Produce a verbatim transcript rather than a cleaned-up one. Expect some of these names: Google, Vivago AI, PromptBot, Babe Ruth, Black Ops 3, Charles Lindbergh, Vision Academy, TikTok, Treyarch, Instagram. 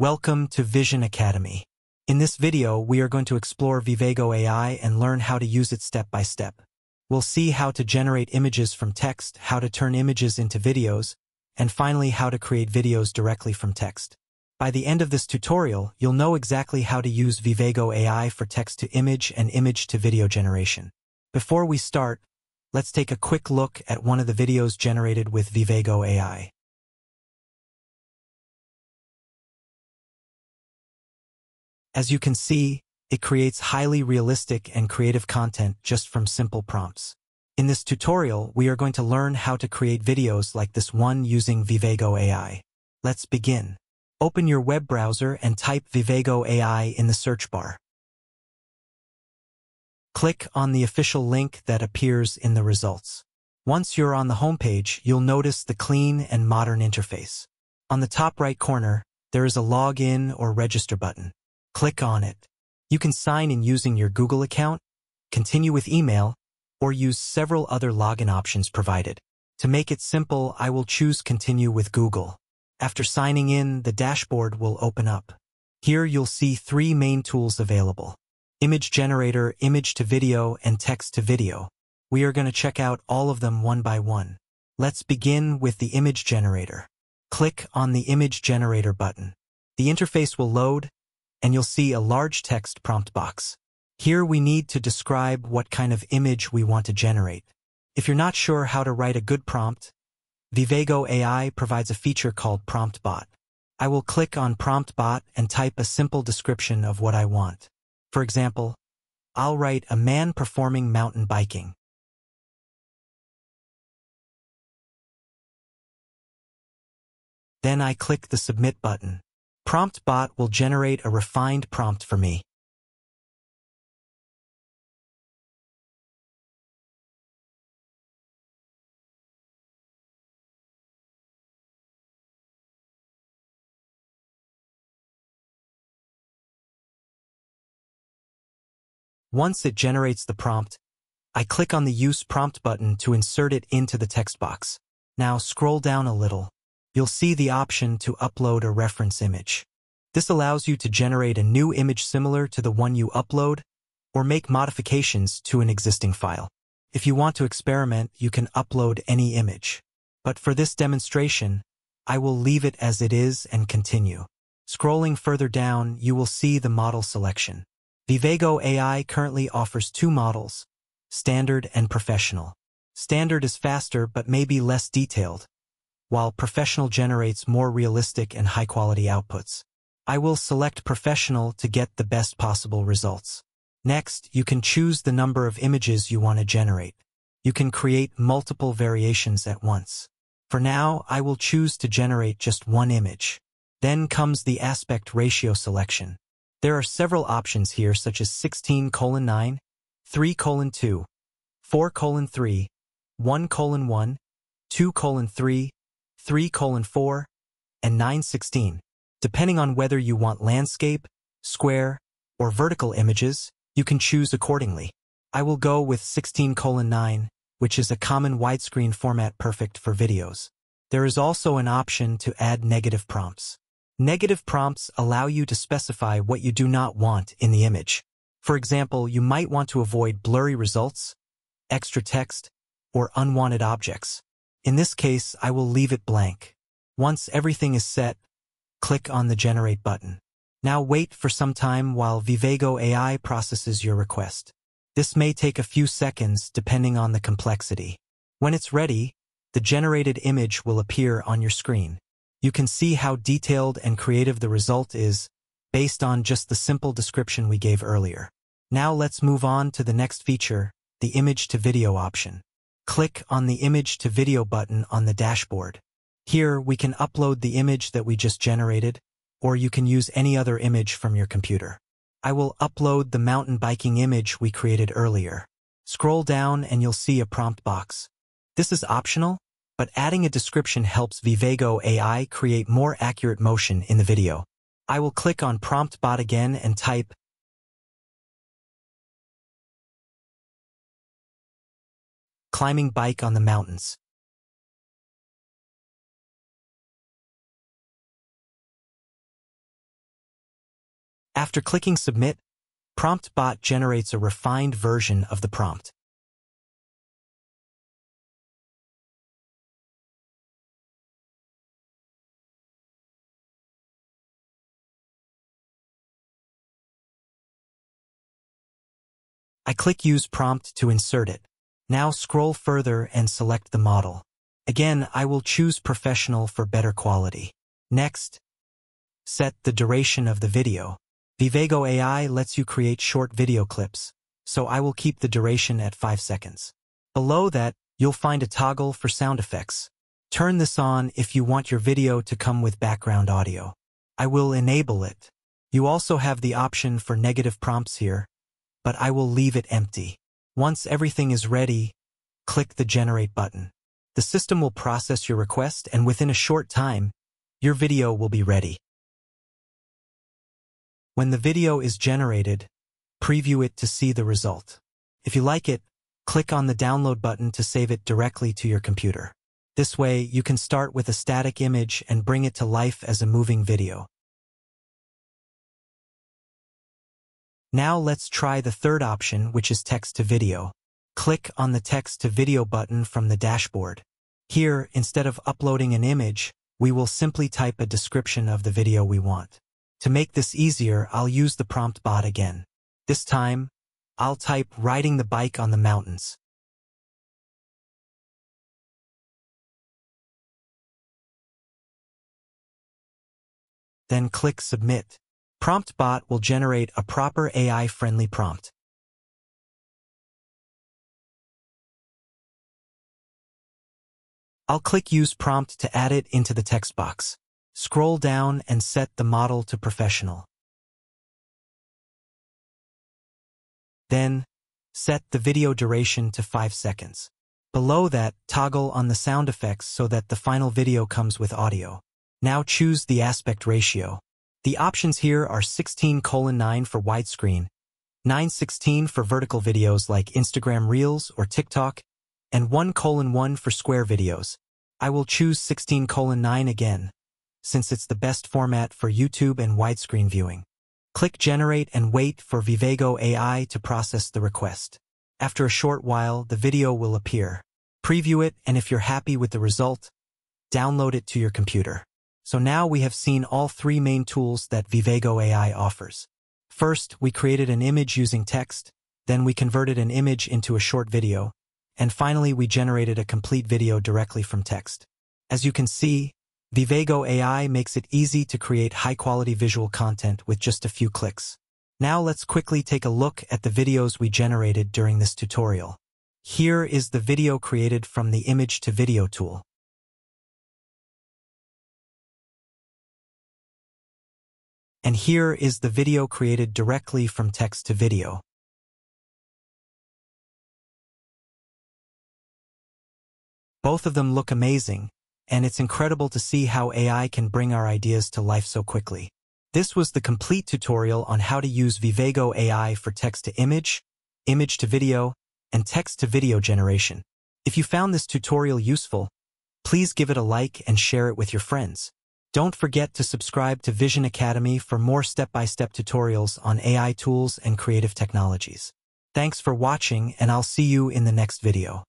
Welcome to Vision Academy. In this video, we are going to explore Vivago A I and learn how to use it step by step. We'll see how to generate images from text, how to turn images into videos, and finally how to create videos directly from text. By the end of this tutorial, you'll know exactly how to use Vivago A I for text-to-image and image-to-video generation. Before we start, let's take a quick look at one of the videos generated with Vivago A I. As you can see, it creates highly realistic and creative content just from simple prompts. In this tutorial, we are going to learn how to create videos like this one using Vivago A I. Let's begin. Open your web browser and type Vivago A I in the search bar. Click on the official link that appears in the results. Once you're on the homepage, you'll notice the clean and modern interface. On the top right corner, there is a login or register button. Click on it. You can sign in using your Google account, continue with email, or use several other login options provided. To make it simple, I will choose Continue with Google. After signing in, the dashboard will open up. Here you'll see three main tools available: Image Generator, Image to Video, and Text to Video. We are going to check out all of them one by one. Let's begin with the Image Generator. Click on the Image Generator button. The interface will load, and you'll see a large text prompt box. Here we need to describe what kind of image we want to generate. If you're not sure how to write a good prompt, Vivago A I provides a feature called PromptBot. I will click on PromptBot and type a simple description of what I want. For example, I'll write a man performing mountain biking. Then I click the Submit button. PromptBot will generate a refined prompt for me. Once it generates the prompt, I click on the Use Prompt button to insert it into the text box. Now scroll down a little. You'll see the option to upload a reference image. This allows you to generate a new image similar to the one you upload or make modifications to an existing file. If you want to experiment, you can upload any image. But for this demonstration, I will leave it as it is and continue. Scrolling further down, you will see the model selection. Vivago A I currently offers two models, Standard and Professional. Standard is faster but may be less detailed, while Professional generates more realistic and high-quality outputs. I will select Professional to get the best possible results. Next, you can choose the number of images you want to generate. You can create multiple variations at once. For now, I will choose to generate just one image. Then comes the aspect ratio selection. There are several options here, such as sixteen colon nine, three colon two, four colon three, one colon one, two colon three, three colon four, and nine sixteen. Depending on whether you want landscape, square, or vertical images, you can choose accordingly. I will go with sixteen colon nine, which is a common widescreen format perfect for videos. There is also an option to add negative prompts. Negative prompts allow you to specify what you do not want in the image. For example, you might want to avoid blurry results, extra text, or unwanted objects. In this case, I will leave it blank. Once everything is set, click on the Generate button. Now wait for some time while Vivago A I processes your request. This may take a few seconds depending on the complexity. When it's ready, the generated image will appear on your screen. You can see how detailed and creative the result is based on just the simple description we gave earlier. Now let's move on to the next feature, the image-to-video option. Click on the image-to-video button on the dashboard. Here we can upload the image that we just generated, or you can use any other image from your computer. I will upload the mountain biking image we created earlier. Scroll down and you'll see a prompt box. This is optional, but adding a description helps Vivago A I create more accurate motion in the video. I will click on PromptBot again and type climbing bike on the mountains. After clicking Submit, PromptBot generates a refined version of the prompt. I click Use Prompt to insert it. Now scroll further and select the model. Again, I will choose Professional for better quality. Next, set the duration of the video. Vivago A I lets you create short video clips, so I will keep the duration at five seconds. Below that, you'll find a toggle for sound effects. Turn this on if you want your video to come with background audio. I will enable it. You also have the option for negative prompts here, but I will leave it empty. Once everything is ready, click the Generate button. The system will process your request, and within a short time, your video will be ready. When the video is generated, preview it to see the result. If you like it, click on the Download button to save it directly to your computer. This way, you can start with a static image and bring it to life as a moving video. Now let's try the third option, which is text-to-video. Click on the text-to-video button from the dashboard. Here, instead of uploading an image, we will simply type a description of the video we want. To make this easier, I'll use the PromptBot again. This time, I'll type "riding the bike on the mountains." Then click Submit. PromptBot will generate a proper A I-friendly prompt. I'll click Use Prompt to add it into the text box. Scroll down and set the model to Professional. Then, set the video duration to five seconds. Below that, toggle on the sound effects so that the final video comes with audio. Now choose the aspect ratio. The options here are sixteen colon nine for widescreen, nine sixteen for vertical videos like Instagram Reels or TikTok, and one colon one for square videos. I will choose sixteen colon nine again, since it's the best format for YouTube and widescreen viewing. Click Generate and wait for Vivago A I to process the request. After a short while, the video will appear. Preview it, and if you're happy with the result, download it to your computer. So now we have seen all three main tools that Vivago A I offers. First, we created an image using text, then we converted an image into a short video, and finally we generated a complete video directly from text. As you can see, Vivago A I makes it easy to create high-quality visual content with just a few clicks. Now let's quickly take a look at the videos we generated during this tutorial. Here is the video created from the image-to-video tool. And here is the video created directly from text to video. Both of them look amazing, and it's incredible to see how A I can bring our ideas to life so quickly. This was the complete tutorial on how to use Vivago A I for text-to-image, image-to-video, and text-to-video generation. If you found this tutorial useful, please give it a like and share it with your friends. Don't forget to subscribe to Vision Academy for more step-by-step tutorials on A I tools and creative technologies. Thanks for watching, and I'll see you in the next video.